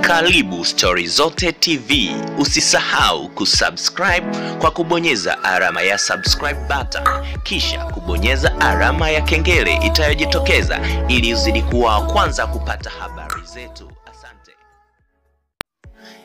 Karibu Story Zote TV. Usisahau kusubscribe kwa kubonyeza alama ya subscribe button, kisha kubonyeza alama ya kengele itayojitokeza ili uzidi kuwa kwanza kupata habari zetu. Asante.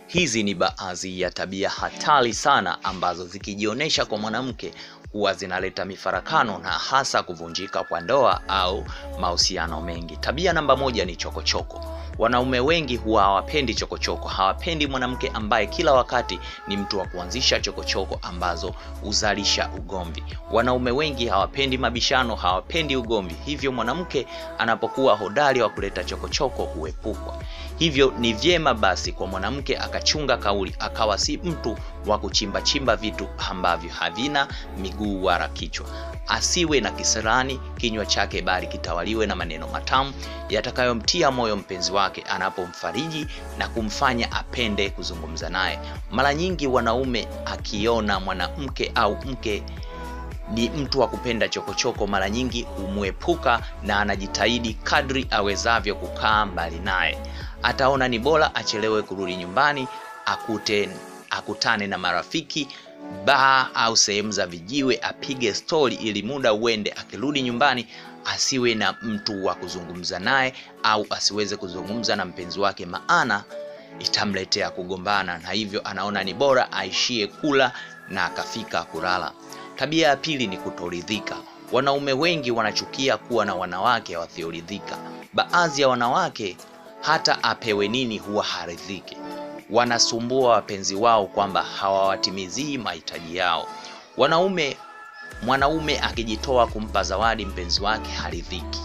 Hizi ni baadhi ya tabia hatari sana ambazo zikijionyesha kwa mwanamke huwa zinaleta mifarakano na hasa kuvunjika kwa ndoa au mahusiano mengi. Tabia namba moja ni chokochoko. Wanaume wengi huwa hawapendi chokochoko, hawapendi mwanamke ambaye kila wakati ni mtu wa kuanzisha chokochoko ambazo huzalisha ugomvi. Wanaume wengi hawapendi mabishano, hawapendi ugomvi. Hivyo mwanamke anapokuwa hodari wa kuleta chokochoko huepukwa. Hivyo ni vyema basi kwa mwanamke akachunga kauli, akawa si mtu wa kuchimba chimba vitu ambavyo havina miguu wala kichwa. Asiwe na kisirani kinywa chake, bali kitawaliwe na maneno matamu yatakayomtia moyo mpenzi wake anapomfariji na kumfanya apende kuzungumza naye. Mara nyingi wanaume akiona mwanamke au mke ni mtu wa kupenda chokochoko, mara nyingi humwepuka na anajitahidi kadri awezavyo kukaa mbali naye. Ataona ni bora achelewe kurudi nyumbani, akutane na marafiki baa au sehemu za vijiwe, apige stori ili muda uende. Akirudi nyumbani asiwe na mtu wa kuzungumza naye au asiweze kuzungumza na mpenzi wake, maana itamletea kugombana, na hivyo anaona ni bora aishie kula na akafika kulala. Tabia ya pili ni kutoridhika. Wanaume wengi wanachukia kuwa na wanawake wasioridhika. Baadhi ya wanawake hata apewe nini huwa haridhiki. Wanasumbua wapenzi wao kwamba hawawatimizii mahitaji yao. Mwanaume akijitoa kumpa zawadi mpenzi wake haridhiki.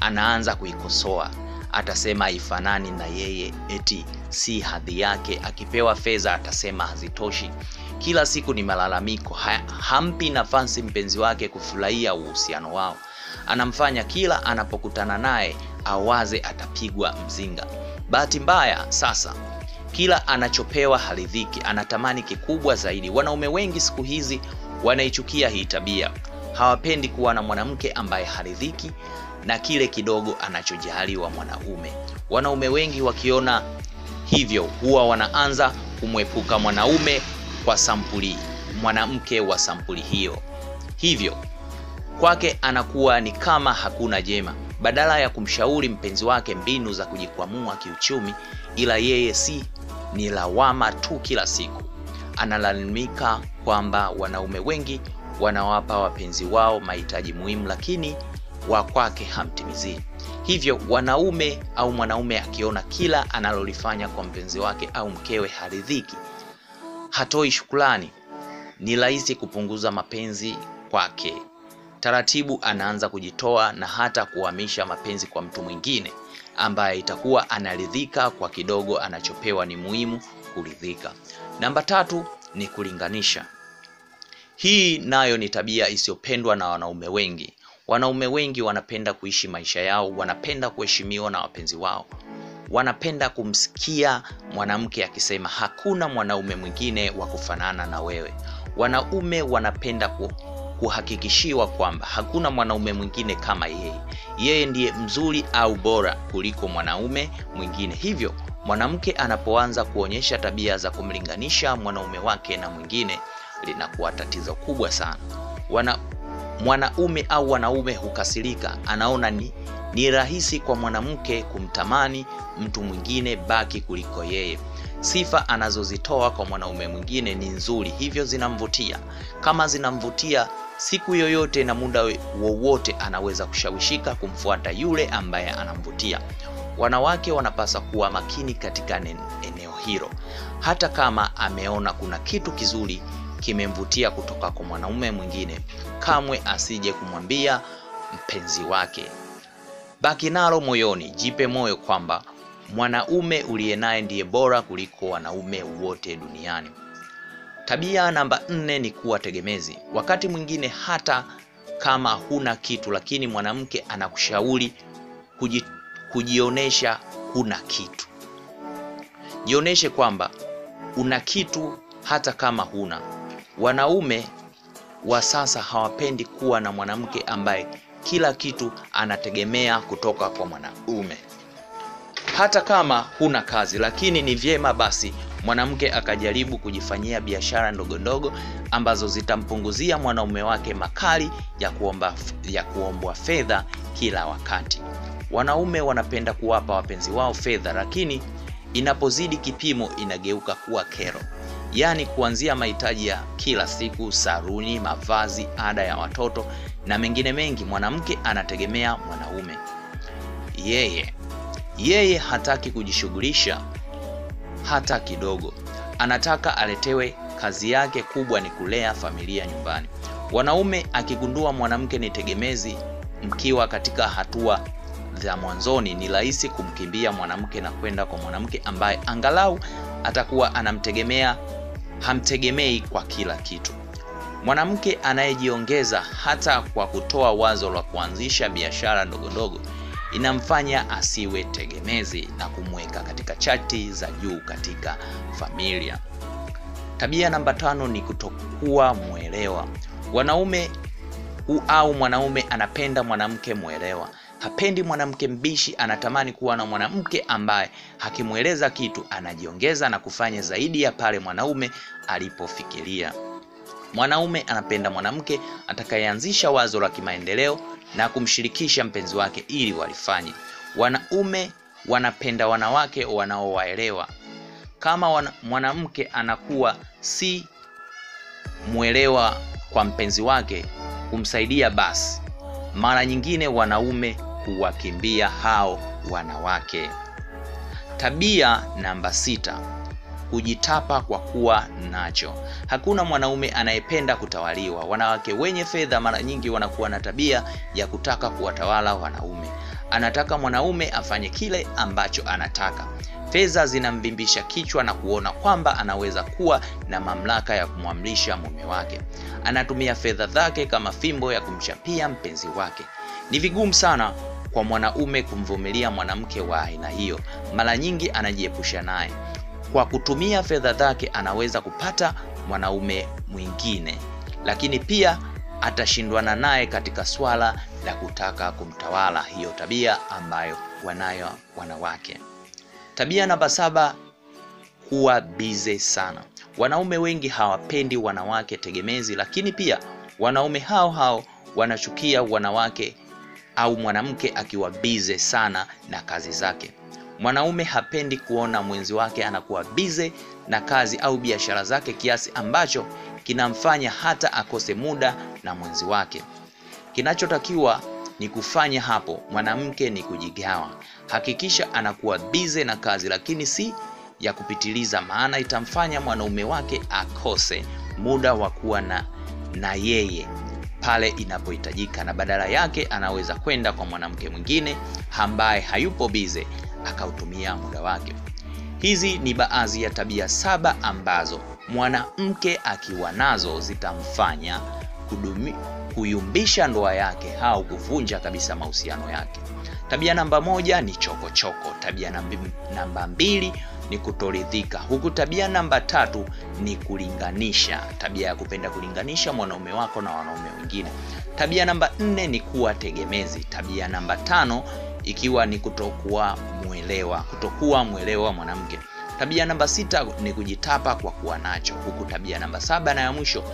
Anaanza kuikosoa. Atasema haifanani na yeye, eti si hadhi yake. Akipewa fedha atasema hazitoshi. Kila siku ni malalamiko. Hampi nafasi mpenzi wake kufurahia uhusiano wao. Anamfanya kila anapokutana naye awaze atapigwa mzinga. Bahati mbaya sasa, kila anachopewa haridhiki, anatamani kikubwa zaidi. Wanaume wengi siku hizi wanaichukia hii tabia. Hawapendi kuwa na mwanamke ambaye haridhiki na kile kidogo anachojaliwa mwanaume. Wanaume wengi wakiona hivyo huwa wanaanza kumwepuka mwanaume kwa sampuli, mwanamke wa sampuli hiyo. Hivyo kwake anakuwa ni kama hakuna jema. Badala ya kumshauri mpenzi wake mbinu za kujikwamua kiuchumi, ila yeye si ni lawama tu kila siku. Analalamika kwamba wanaume wengi wanawapa wapenzi wao mahitaji muhimu, lakini wa kwake hamtimizi. Hivyo wanaume au mwanaume akiona kila analolifanya kwa mpenzi wake au mkewe haridhiki, hatoi shukrani, ni rahisi kupunguza mapenzi kwake. Taratibu anaanza kujitoa na hata kuhamisha mapenzi kwa mtu mwingine ambaye itakuwa analidhika kwa kidogo anachopewa. Ni muhimu kuridhika. Namba tatu ni kulinganisha. Hii nayo ni tabia isiyopendwa na wanaume wengi. Wanaume wengi wanapenda kuishi maisha yao, wanapenda kuheshimiwa na wapenzi wao. Wanapenda kumsikia mwanamke akisema hakuna mwanaume mwingine wa kufanana na wewe. Wanaume wanapenda kuhakikishiwa kwamba hakuna mwanaume mwingine kama yeye. Yeye ndiye mzuri au bora kuliko mwanaume mwingine. Hivyo mwanamke anapoanza kuonyesha tabia za kumlinganisha mwanaume wake na mwingine, linakuwa tatizo kubwa sana. Wanaume hukasirika. Anaona ni rahisi kwa mwanamke kumtamani mtu mwingine baki kuliko yeye. Sifa anazozitoa kwa mwanaume mwingine ni nzuri, hivyo zinamvutia. Kama zinamvutia, siku yoyote na muda wowote anaweza kushawishika kumfuata yule ambaye anamvutia. Wanawake wanapaswa kuwa makini katika eneo hilo. Hata kama ameona kuna kitu kizuri kimemvutia kutoka kwa mwanaume mwingine, kamwe asije kumwambia mpenzi wake. Baki nalo moyoni, jipe moyo kwamba mwanaume uliye naye ndiye bora kuliko wanaume wote duniani. Tabia namba 4 ni kuwa tegemezi. Wakati mwingine hata kama huna kitu, lakini mwanamke anakushauri kujionesha huna kitu. Jioneshe kwamba una kitu hata kama huna. Wanaume wa sasa hawapendi kuwa na mwanamke ambaye kila kitu anategemea kutoka kwa mwanaume. Hata kama huna kazi, lakini ni vyema basi mwanamke akajaribu kujifanyia biashara ndogondogo ambazo zitampunguzia mwanaume wake makali ya kuombwa fedha kila wakati. Wanaume wanapenda kuwapa wapenzi wao fedha, lakini inapozidi kipimo inageuka kuwa kero. Yani kuanzia mahitaji ya kila siku, saruni, mavazi, ada ya watoto na mengine mengi, mwanamke anategemea mwanaume. Yeye hataki kujishughulisha hata kidogo. Anataka aletewe, kazi yake kubwa ni kulea familia nyumbani. Wanaume akigundua mwanamke ni tegemezi mkiwa katika hatua za mwanzoni, ni rahisi kumkimbia mwanamke na kwenda kwa mwanamke ambaye angalau atakuwa anamtegemea, hamtegemei kwa kila kitu. Mwanamke anayejiongeza hata kwa kutoa wazo la kuanzisha biashara ndogondogo inamfanya asiwe tegemezi na kumweka katika chati za juu katika familia. Tabia namba 5 ni kutokuwa mwelewa. Mwanaume anapenda mwanamke mwelewa. Hapendi mwanamke mbishi, anatamani kuwa na mwanamke ambaye hakimweleza kitu anajiongeza na kufanya zaidi ya pale mwanaume alipofikiria. Mwanaume anapenda mwanamke atakayeanzisha wazo la kimaendeleo na kumshirikisha mpenzi wake ili walifanye. Wanaume wanapenda wanawake wanaowaelewa. Kama mwanamke anakuwa si mwelewa kwa mpenzi wake kumsaidia, basi mara nyingine wanaume huwakimbia hao wanawake. Tabia namba 6, kujitapa kwa kuwa nacho. Hakuna mwanaume anayependa kutawaliwa. Wanawake wenye fedha mara nyingi wanakuwa na tabia ya kutaka kuwatawala wanaume. Anataka mwanaume afanye kile ambacho anataka. Fedha zinamvimbisha kichwa na kuona kwamba anaweza kuwa na mamlaka ya kumwamrisha mume wake. Anatumia fedha zake kama fimbo ya kumchapia mpenzi wake. Ni vigumu sana kwa mwanaume kumvumilia mwanamke wa aina hiyo. Mara nyingi anajiepusha naye. Kwa kutumia fedha zake anaweza kupata mwanaume mwingine, lakini pia atashindwana naye katika swala la kutaka kumtawala, hiyo tabia ambayo wanayo wanawake. Tabia namba 7, kuwa bize sana. Wanaume wengi hawapendi wanawake tegemezi, lakini pia wanaume hao wanachukia wanawake au mwanamke akiwa bize sana na kazi zake. Mwanaume hapendi kuona mwenzi wake anakuwa bize na kazi au biashara zake kiasi ambacho kinamfanya hata akose muda na mwenzi wake. Kinachotakiwa ni kufanya hapo mwanamke ni kujigawa. Hakikisha anakuwa bize na kazi, lakini si ya kupitiliza, maana itamfanya mwanaume wake akose muda wa kuwa na yeye pale inapohitajika, na badala yake anaweza kwenda kwa mwanamke mwingine ambaye hayupo bize akautumia muda wake. Hizi ni baadhi ya tabia 7 ambazo mwanamke akiwa nazo zitamfanya kuyumbisha ndoa yake au kuvunja kabisa mahusiano yake. Tabia namba 1 ni chokochoko. Tabia namba 2 ni kutoridhika, huku tabia namba 3 ni kulinganisha, tabia ya kupenda kulinganisha mwanaume wako na wanaume wengine. Tabia namba 4 ni kuwa tegemezi. Tabia namba 5 ikiwa ni kutokuwa mwelewa mwanamke. Tabia namba 6 ni kujitapa kwa kuwa nacho, huku tabia namba 7 na ya mwisho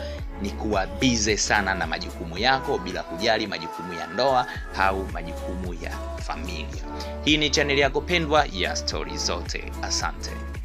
ni kuwa bize sana na majukumu yako bila kujali majukumu ya ndoa au majukumu ya familia. Hii ni chaneli yako pendwa ya Story Zote. Asante.